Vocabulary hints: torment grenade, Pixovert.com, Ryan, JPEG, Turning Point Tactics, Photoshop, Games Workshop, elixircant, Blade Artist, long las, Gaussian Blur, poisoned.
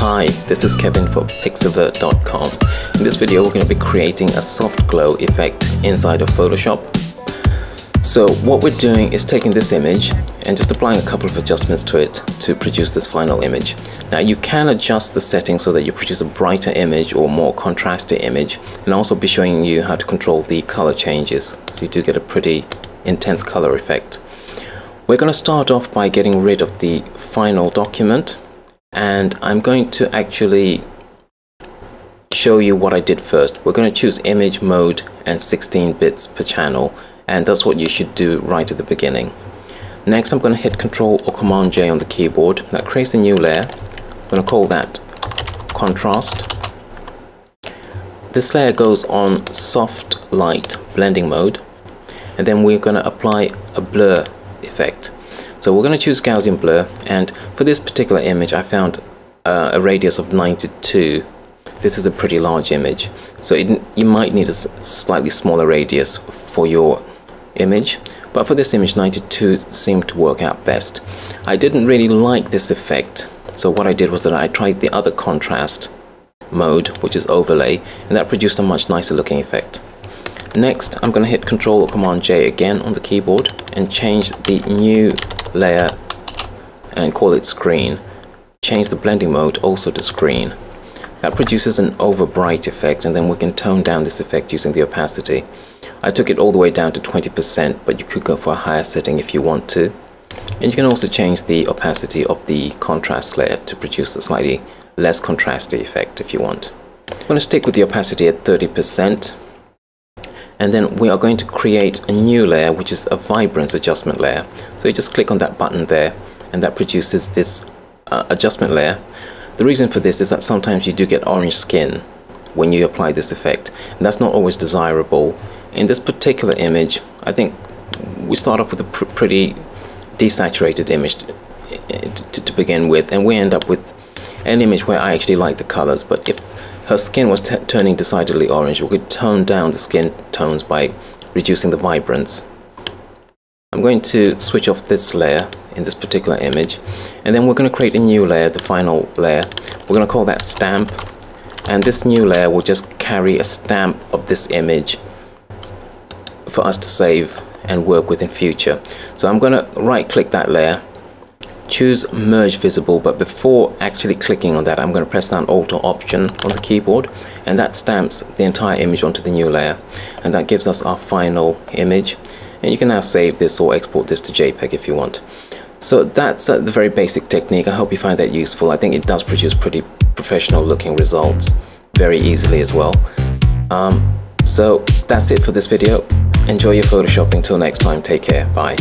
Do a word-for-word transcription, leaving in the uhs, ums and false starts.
Hi, this is Kevin for Pixovert dot com. In this video we're going to be creating a soft glow effect inside of Photoshop. So what we're doing is taking this image and just applying a couple of adjustments to it to produce this final image. Now you can adjust the settings so that you produce a brighter image or more contrasty image, and I'll also be showing you how to control the color changes so you do get a pretty intense color effect. We're going to start off by getting rid of the final document, and I'm going to actually show you what I did first. We're going to choose image mode and sixteen bits per channel, and that's what you should do right at the beginning. Next I'm going to hit Control or Command J on the keyboard. That creates a new layer. I'm going to call that Contrast. This layer goes on soft light blending mode, and then we're going to apply a blur effect. So we're going to choose Gaussian Blur, and for this particular image I found uh, a radius of ninety-two. This is a pretty large image, so it, you might need a slightly smaller radius for your image, but for this image ninety-two seemed to work out best. I didn't really like this effect, so what I did was that I tried the other contrast mode, which is overlay, and that produced a much nicer looking effect. Next I'm going to hit Control or Command J again on the keyboard and change the new layer and call it Screen. Change the blending mode also to Screen. That produces an overbright effect, and then we can tone down this effect using the opacity. I took it all the way down to twenty percent, but you could go for a higher setting if you want to. And you can also change the opacity of the contrast layer to produce a slightly less contrasty effect if you want. I'm going to stick with the opacity at thirty percent, and then we are going to create a new layer, which is a vibrance adjustment layer. So you just click on that button there, and that produces this uh, adjustment layer. The reason for this is that sometimes you do get orange skin when you apply this effect, and that's not always desirable. In this particular image, I think we start off with a pr pretty desaturated image to, to, to begin with, and we end up with an image where I actually like the colors, but if her skin was t turning decidedly orange, we could tone down the skin tones by reducing the vibrance. I'm going to switch off this layer in this particular image, and then we're going to create a new layer, the final layer. We're going to call that Stamp, and this new layer will just carry a stamp of this image for us to save and work with in future. So I'm going to right click that layer, choose Merge Visible, but before actually clicking on that I'm going to press down Alt or Option on the keyboard, and that stamps the entire image onto the new layer, and that gives us our final image. And you can now save this or export this to JPEG if you want. So that's uh, the very basic technique. I hope you find that useful. I think it does produce pretty professional looking results very easily as well. Um, so that's it for this video. Enjoy your Photoshopping. Till next time, take care, bye.